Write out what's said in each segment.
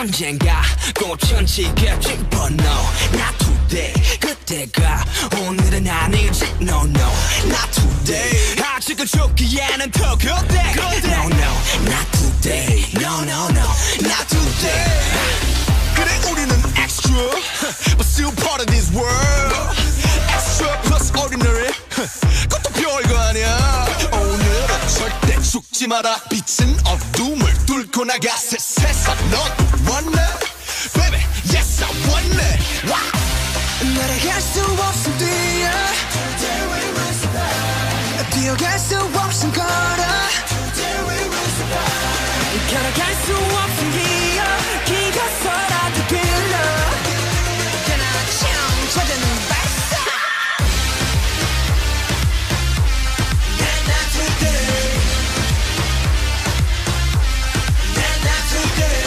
언젠가 고천지겠지 but no not today 그때가 오늘은 아니지 no no not today 아직은 좋기에는 더 그때 no no not today no no no not today 그래 우리는 extra but still part of this world extra plus ordinary 그것도 별거 아니야 오늘은 절대 죽지 마라 빛은 어둠을 뚫고 나가 세상 넌 원래 baby yes I want it wow 날아갈 수 없음 뛰어 Today we will survive 뛰어갈 수 없음 걸어 Today we will survive 걸어갈 수 없음 기어 기가서라도 빌려 그나총 찾아는 발사 yeah not today yeah not today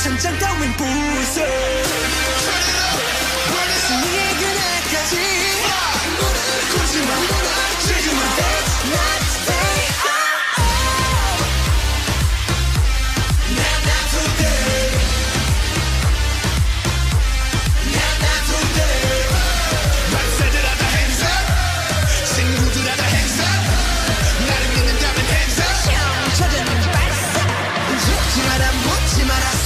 천장 따윈 부서 네 그날까지 굳이 맘 굳이 맘